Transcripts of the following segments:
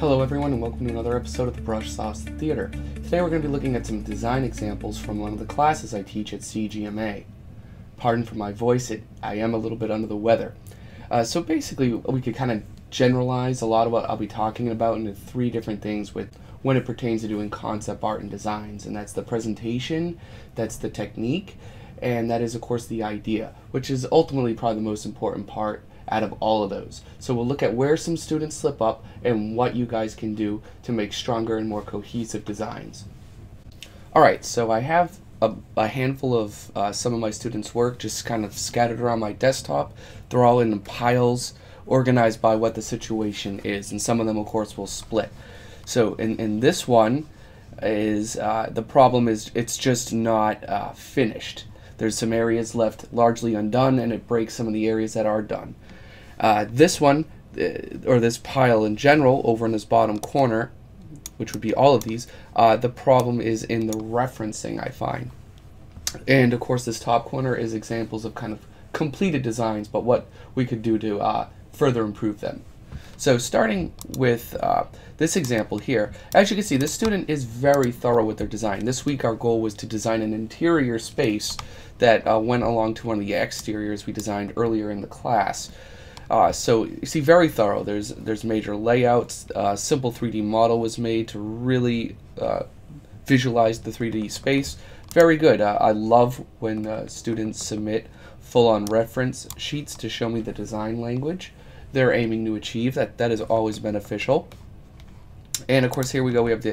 Hello everyone and welcome to another episode of the Brush Sauce Theater. Today we're going to be looking at some design examples from one of the classes I teach at CGMA. Pardon for my voice, I am a little bit under the weather. So basically we could kind of generalize a lot of what I'll be talking about into three different things with when it pertains to doing concept art and designs, and that's the presentation, that's the technique, and that is of course the idea, which is ultimately probably the most important part out of all of those. So we'll look at where some students slip up and what you guys can do to make stronger and more cohesive designs. Alright, so I have a handful of some of my students' work just kind of scattered around my desktop. They're all in piles organized by what the situation is, and some of them of course will split. So in this one is the problem is it's just not finished. There's some areas left largely undone and it breaks some of the areas that are done. This one, or this pile in general, over in this bottom corner, which would be all of these, the problem is in the referencing, I find. And of course this top corner is examples of kind of completed designs, but what we could do to further improve them. So starting with this example here, as you can see, this student is very thorough with their design. This week our goal was to design an interior space that went along to one of the exteriors we designed earlier in the class. So you see, very thorough. There's major layouts. Simple 3D model was made to really visualize the 3D space. Very good. I love when students submit full-on reference sheets to show me the design language they're aiming to achieve. That is always beneficial. And of course here we go. We have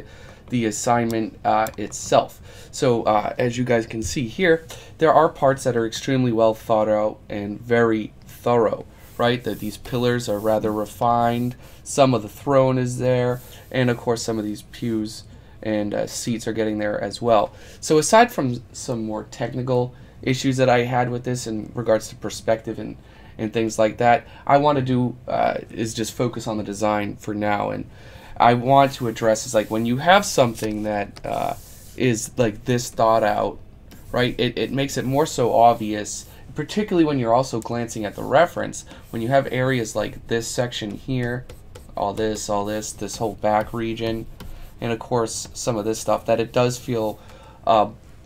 the assignment itself. So as you guys can see here, there are parts that are extremely well thought out and very thorough, right? That these pillars are rather refined. Some of the throne is there, and of course some of these pews and seats are getting there as well. So aside from some more technical issues that I had with this in regards to perspective and things like that, I want to do is just focus on the design for now. And I want to address is like when you have something that is like this thought out, right? It makes it more so obvious, particularly when you're also glancing at the reference. When you have areas like this section here, all this whole back region, and of course some of this stuff, that it does feel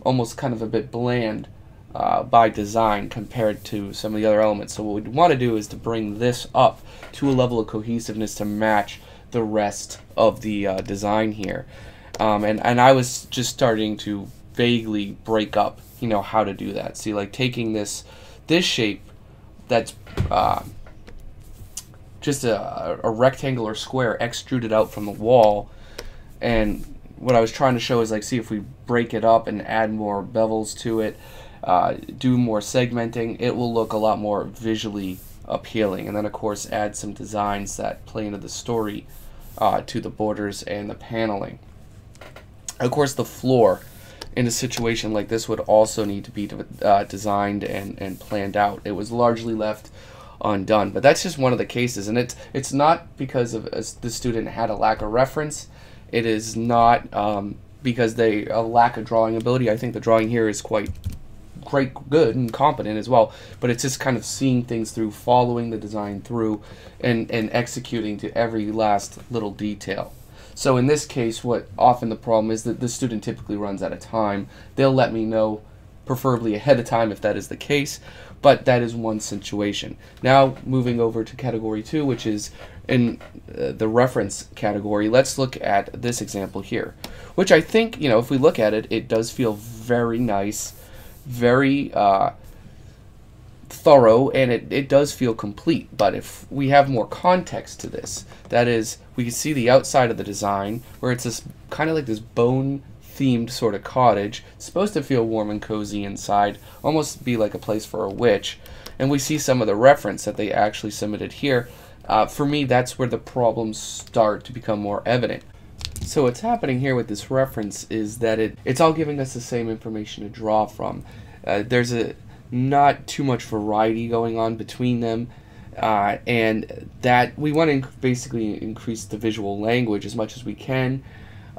almost kind of a bit bland by design compared to some of the other elements. So what we'd want to do is to bring this up to a level of cohesiveness to match the rest of the design here. And I was just starting to vaguely break up, you know, how to do that. See, like taking this shape that's just a rectangular square extruded out from the wall, and what I was trying to show is like, see if we break it up and add more bevels to it, do more segmenting, it will look a lot more visually appealing. And then of course add some designs that play into the story to the borders and the paneling. Of course the floor in a situation like this would also need to be designed and planned out. It was largely left undone, but that's just one of the cases, and it's not because of the student had a lack of reference. It is not because they lack of drawing ability. I think the drawing here is quite good and competent as well, but it's just kind of seeing things through, following the design through, and executing to every last little detail. So in this case, what often the problem is that the student typically runs out of time. They'll let me know, preferably ahead of time if that is the case, but that is one situation. Now moving over to category 2, which is in the reference category, let's look at this example here, which I think, you know, if we look at it, it does feel very nice, very thorough, and it does feel complete. But if we have more context to this, that is, we can see the outside of the design where it's this kind of like this bone themed sort of cottage. It's supposed to feel warm and cozy inside, almost be like a place for a witch. And we see some of the reference that they actually submitted here. For me, that's where the problems start to become more evident. So what's happening here with this reference is that it's all giving us the same information to draw from. There's not too much variety going on between them, and that we want to basically increase the visual language as much as we can,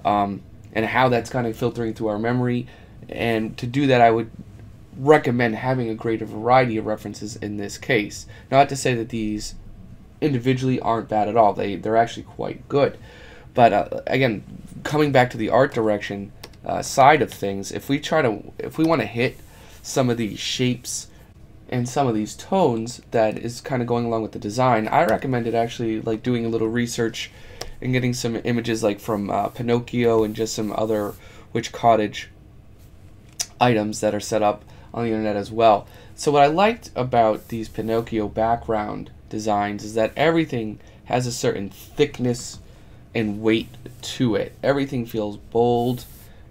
and how that's kind of filtering through our memory. And to do that, I would recommend having a greater variety of references in this case. Not to say that these individually aren't bad at all. They're actually quite good. But again, coming back to the art direction side of things, if we want to hit some of these shapes and some of these tones that is kind of going along with the design, I recommended actually like doing a little research and getting some images like from Pinocchio and just some other witch cottage items that are set up on the internet as well. So what I liked about these Pinocchio background designs is that everything has a certain thickness and weight to it. Everything feels bold.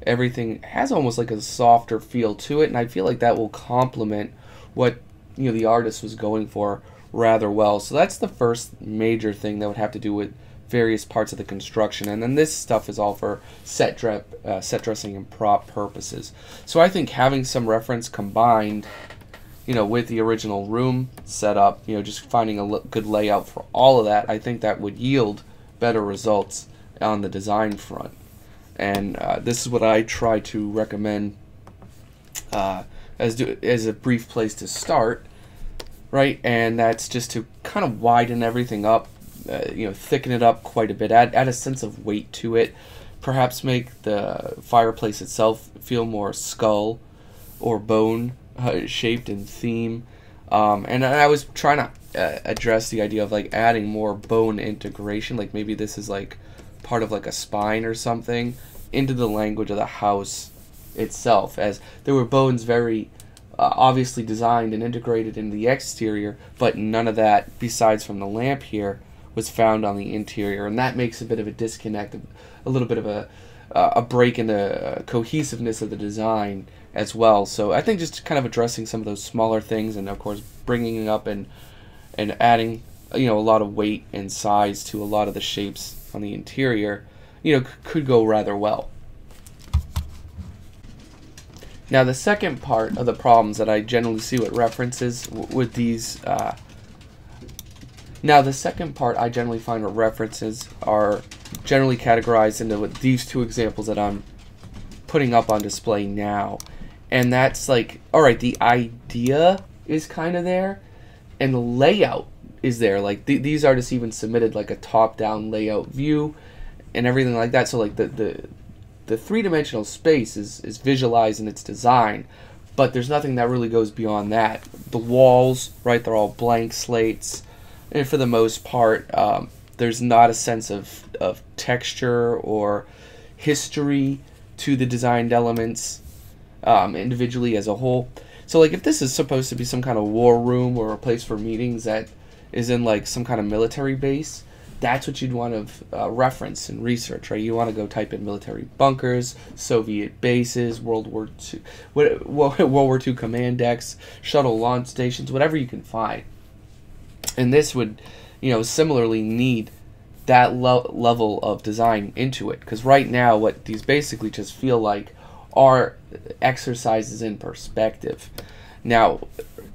Everything has almost like a softer feel to it, and I feel like that will complement what, you know, the artist was going for rather well. So that's the first major thing that would have to do with various parts of the construction, and then this stuff is all for set dressing and prop purposes. So I think having some reference combined, you know, with the original room setup, you know, just finding a good layout for all of that, I think that would yield better results on the design front. And this is what I try to recommend as a brief place to start, right? And that's just to kind of widen everything up, you know, thicken it up quite a bit, add a sense of weight to it, perhaps make the fireplace itself feel more skull or bone shaped in theme. And I was trying to address the idea of like adding more bone integration, like maybe this is like part of like a spine or something into the language of the house itself, as there were bones very obviously designed and integrated into the exterior, but none of that besides from the lamp here was found on the interior, and that makes a bit of a disconnect, a little bit of a break in the cohesiveness of the design as well. So I think just kind of addressing some of those smaller things, and of course bringing it up and adding, you know, a lot of weight and size to a lot of the shapes on the interior, you know, could go rather well. Now the second part of the problems that I generally see with references with these are generally categorized into these two examples that I'm putting up on display now. And that's like, all right, the idea is kind of there and the layout is there. Like these artists even submitted like a top-down layout view and everything like that. So like the three-dimensional space is visualized in its design, but there's nothing that really goes beyond that. The walls, right, they're all blank slates, and for the most part there's not a sense of texture or history to the designed elements individually as a whole. So like if this is supposed to be some kind of war room or a place for meetings that is in like some kind of military base, that's what you'd want to reference and research, right? You want to go type in military bunkers, Soviet bases, World War II command decks, shuttle launch stations, whatever you can find. And this would, you know, similarly need that level of design into it, because right now what these basically just feel like are exercises in perspective. Now,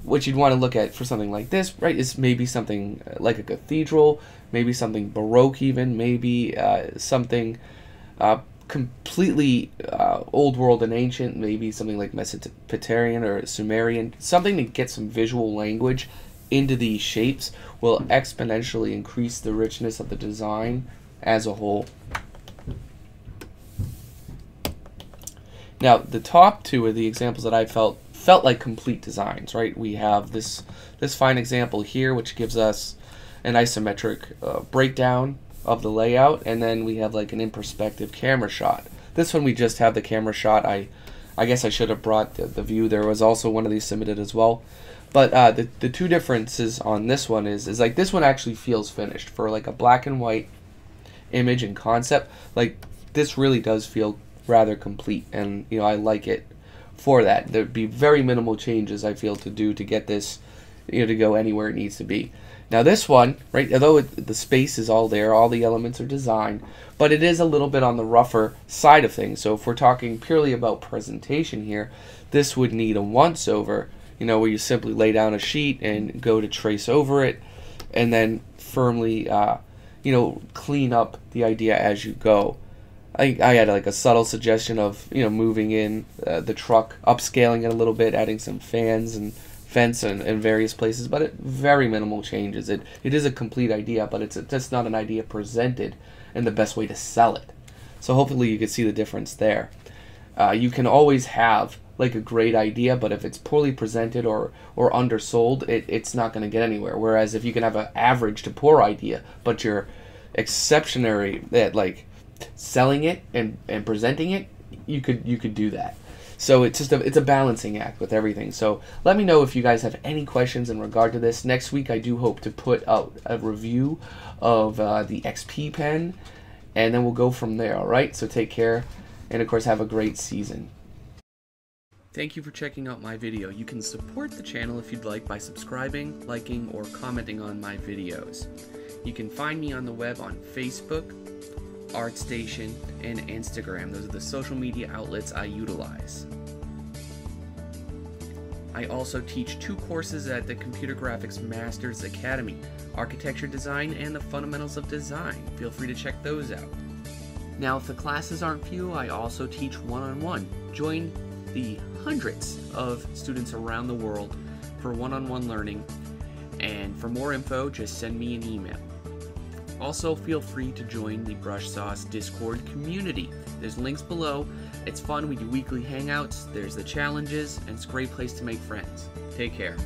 what you'd want to look at for something like this, right, is maybe something like a cathedral, maybe something Baroque even, maybe something completely old world and ancient, maybe something like Mesopotamian or Sumerian, something to get some visual language into these shapes will exponentially increase the richness of the design as a whole. Now, the top two are the examples that I felt like complete designs, right? We have this fine example here, which gives us an isometric breakdown of the layout, and then we have like an in perspective camera shot. This one we just have the camera shot. I guess I should have brought the view. There was also one of these submitted as well, but the two differences on this one is like this one actually feels finished for like a black and white image and concept. Like this really does feel rather complete, and you know, I like it for that. There'd be very minimal changes, I feel, to do to get this, you know, to go anywhere it needs to be. Now this one, right, although the space is all there, all the elements are designed, but it is a little bit on the rougher side of things. So if we're talking purely about presentation here, this would need a once over, you know, where you simply lay down a sheet and go to trace over it and then firmly, you know, clean up the idea as you go. I had like a subtle suggestion of, you know, moving in the truck, upscaling it a little bit, adding some fans and vents and various places, but very minimal changes. It is a complete idea, but it's just not an idea presented in the best way to sell it. So hopefully you can see the difference there. You can always have like a great idea, but if it's poorly presented or undersold, it's not going to get anywhere. Whereas if you can have an average to poor idea, but you're exceptionary at like selling it and presenting it, you could do that. So it's just it's a balancing act with everything. So let me know if you guys have any questions in regard to this. Next week I do hope to put out a review of the XP pen, and then we'll go from there. All right, so take care, and of course have a great season. Thank you for checking out my video. You can support the channel if you'd like by subscribing, liking, or commenting on my videos. You can find me on the web on Facebook, ArtStation, and Instagram. Those are the social media outlets I utilize. I also teach 2 courses at the Computer Graphics Masters Academy, Architecture Design and the Fundamentals of Design. Feel free to check those out. Now, if the classes aren't few, I also teach one-on-one. Join the hundreds of students around the world for one-on-one learning, and for more info, just send me an email. Also, feel free to join the Brush Sauce Discord community. There's links below. It's fun. We do weekly hangouts. There's the challenges, and it's a great place to make friends. Take care.